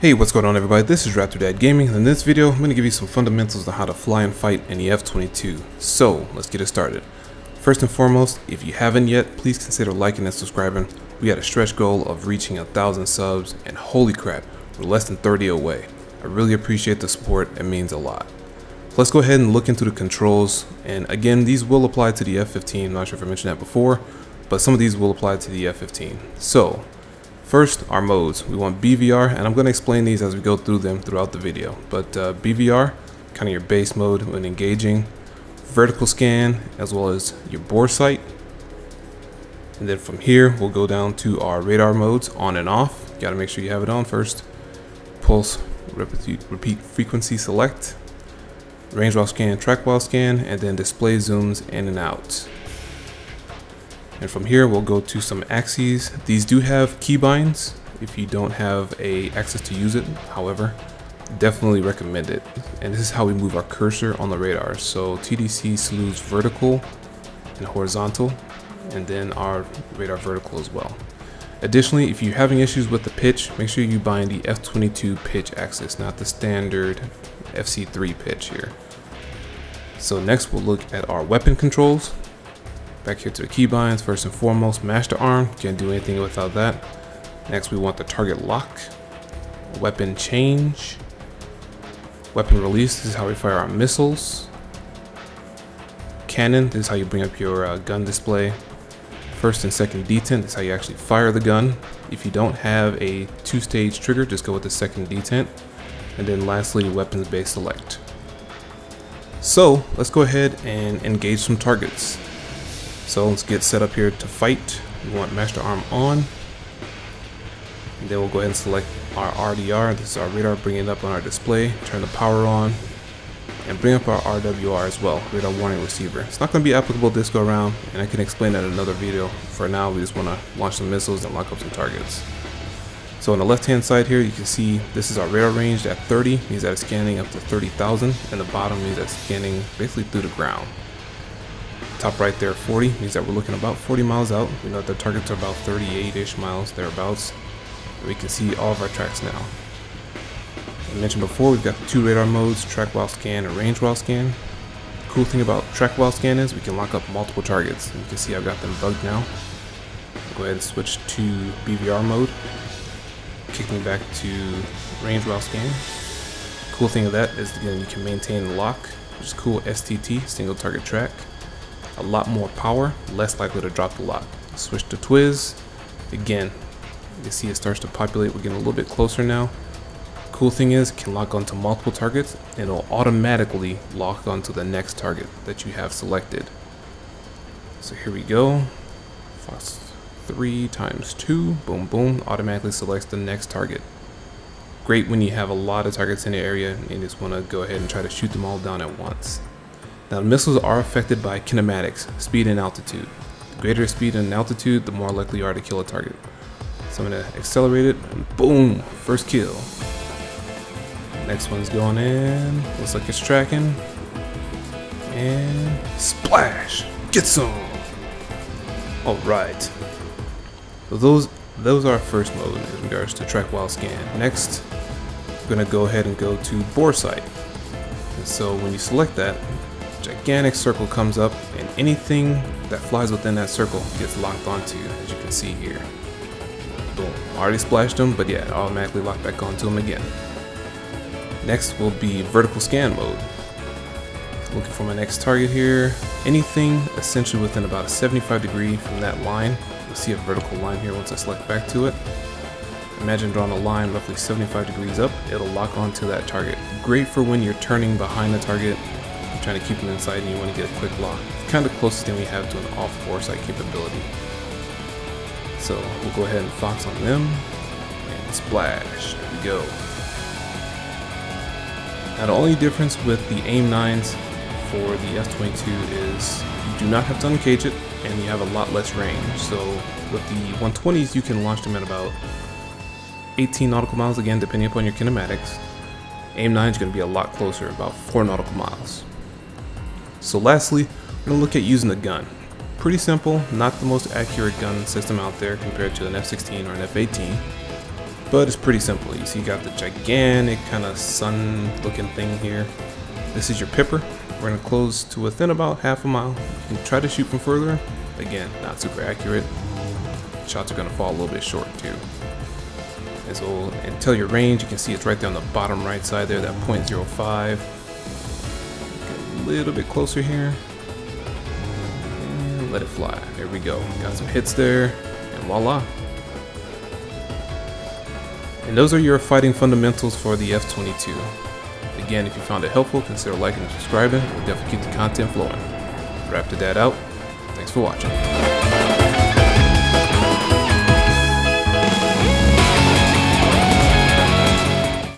Hey, what's going on everybody, this is Raptor Dad Gaming, and in this video I'm going to give you some fundamentals on how to fly and fight in the F-22. So, let's get it started. First and foremost, if you haven't yet, please consider liking and subscribing. We had a stretch goal of reaching 1,000 subs, and holy crap, we're less than 30 away. I really appreciate the support, it means a lot. Let's go ahead and look into the controls, and again, these will apply to the F-15, I'm not sure if I mentioned that before, but some of these will apply to the F-15. So, first, our modes. We want BVR, and I'm going to explain these as we go through them throughout the video. But BVR, kind of your base mode when engaging, vertical scan, as well as your bore sight. And then from here, we'll go down to our radar modes, on and off. Got to make sure you have it on first. Pulse, repeat frequency select, range while scan, track while scan, and then display zooms in and out. And from here, we'll go to some axes. These do have keybinds if you don't have access to use it. However, definitely recommend it. And this is how we move our cursor on the radar. So TDC slews vertical and horizontal, and then our radar vertical as well. Additionally, if you're having issues with the pitch, make sure you bind the F-22 pitch axis, not the standard FC3 pitch here. So next, we'll look at our weapon controls. Back here to the keybinds, first and foremost, master arm, can't do anything without that. Next, we want the target lock, weapon change, weapon release, this is how we fire our missiles, cannon, this is how you bring up your gun display, first and second detent, this is how you actually fire the gun. If you don't have a two-stage trigger, just go with the second detent, and then lastly, weapons-based select. So, let's go ahead and engage some targets. So let's get set up here to fight. We want master arm on. And then we'll go ahead and select our RDR. This is our radar, bring it up on our display. Turn the power on and bring up our RWR as well, radar warning receiver. It's not gonna be applicable this go around, and I can explain that in another video. For now, we just wanna launch some missiles and lock up some targets. So on the left-hand side here, you can see this is our radar range at 30, means that it's scanning up to 30,000, and the bottom means that's scanning basically through the ground. Top right there, 40, means that we're looking about 40 miles out. We know that the targets are about 38-ish miles, thereabouts. And we can see all of our tracks now. As I mentioned before, we've got the two radar modes, track while scan and range while scan. The cool thing about track while scan is we can lock up multiple targets. And you can see I've got them bugged now. I'll go ahead and switch to BVR mode. Kicking back to range while scan. The cool thing of that is, again, you can maintain the lock, which is cool, STT, single target track. A lot more power, less likely to drop the lock. Switch to TWS. Again, you see it starts to populate. We're getting a little bit closer now. Cool thing is, it can lock onto multiple targets, and it'll automatically lock onto the next target that you have selected. So here we go. Fox 3 × 2. Boom, boom. Automatically selects the next target. Great when you have a lot of targets in the area and you just want to go ahead and try to shoot them all down at once. Now, missiles are affected by kinematics, speed and altitude. The greater speed and altitude, the more likely you are to kill a target. So I'm gonna accelerate it, and boom, first kill. Next one's going in, looks like it's tracking. And splash, get some. All right, so those are our first mode in regards to track while scan. Next, I'm gonna go ahead and go to bore sight. And so when you select that, gigantic circle comes up, and anything that flies within that circle gets locked onto, as you can see here. Boom, already splashed them, but yeah, automatically locked back onto them again. Next will be vertical scan mode. Looking for my next target here. Anything essentially within about a 75-degree from that line. You'll see a vertical line here once I select back to it. Imagine drawing a line roughly 75 degrees up, it'll lock onto that target. Great for when you're turning behind the target, trying to keep them inside and you want to get a quick lock. It's kind of the closest thing we have to an off foresight capability. So we'll go ahead and fox on them, and splash, there we go. Now the only difference with the AIM-9s for the F-22 is you do not have to uncage it, and you have a lot less range. So with the 120s, you can launch them at about 18 nautical miles, again, depending upon your kinematics. AIM-9 is going to be a lot closer, about 4 nautical miles. So lastly, we're going to look at using the gun. Pretty simple, not the most accurate gun system out there compared to an F-16 or an F-18. but it's pretty simple. You see you got the gigantic kind of sun looking thing here. This is your pipper. We're gonna close to within about half a mile and try to shoot from further. Again, not super accurate. Shots are gonna fall a little bit short too. As old until your range, you can see it's right there on the bottom right side there, that 0.05. Get a little bit closer here. And let it fly. There we go. Got some hits there, and voila. And those are your fighting fundamentals for the F-22. Again, if you found it helpful, consider liking and subscribing. We'll definitely keep the content flowing. Raptor Dad out. Thanks for watching.